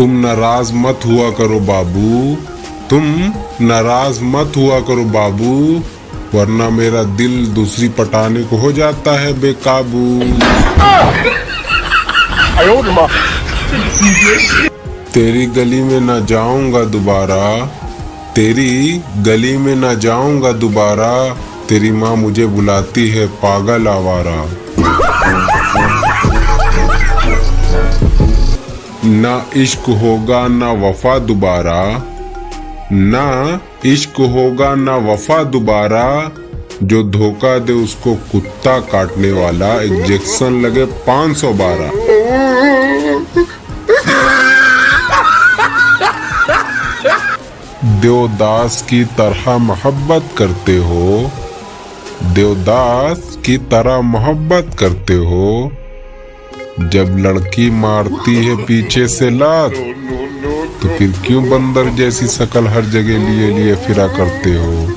तुम नाराज मत हुआ करो बाबू, तुम नाराज मत हुआ करो बाबू, वरना मेरा दिल दूसरी पटाने को हो जाता है बेकाबू। तेरी गली में ना जाऊंगा दोबारा, तेरी गली में ना जाऊंगा दोबारा, तेरी माँ मुझे बुलाती है पागल आवारा। ना इश्क होगा ना वफा दोबारा, ना इश्क होगा ना वफा दोबारा, जो धोखा दे उसको कुत्ता काटने वाला, इंजेक्शन लगे 512। देवदास की तरह मोहब्बत करते हो, देवदास की तरह मोहब्बत करते हो, जब लड़की मारती है पीछे से लात, तो फिर क्यों बंदर जैसी शकल हर जगह लिए लिए फिरा करते हो।